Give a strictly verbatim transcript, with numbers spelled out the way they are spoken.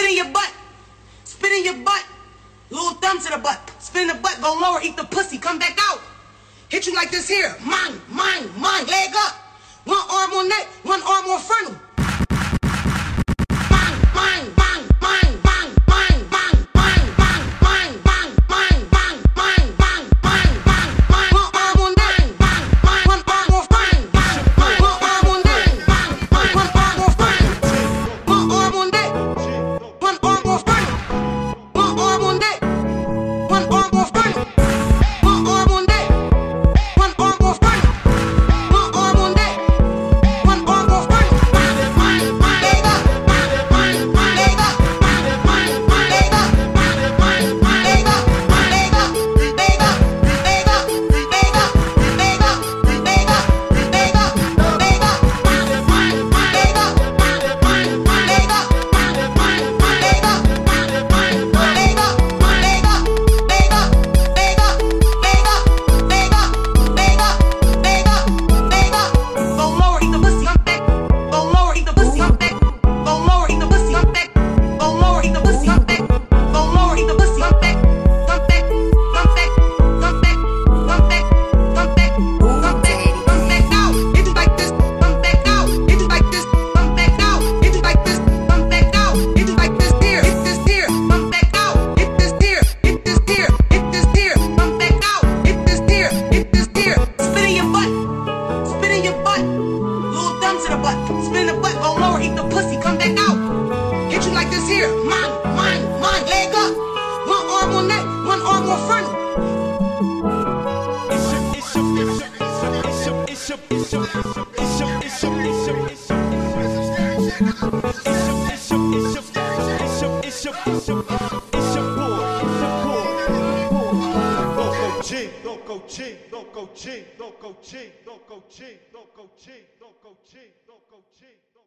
Spit in your butt. Spit in your butt. Little thumb to the butt. Spit in the butt. Go lower. Eat the pussy. Come back out. Hit you like this here. Mine, mine, mine. Leg up. One arm on neck. One arm on frontal. Don't go cheap, don't go cheap, don't go cheap, don't go cheap, don't go cheap.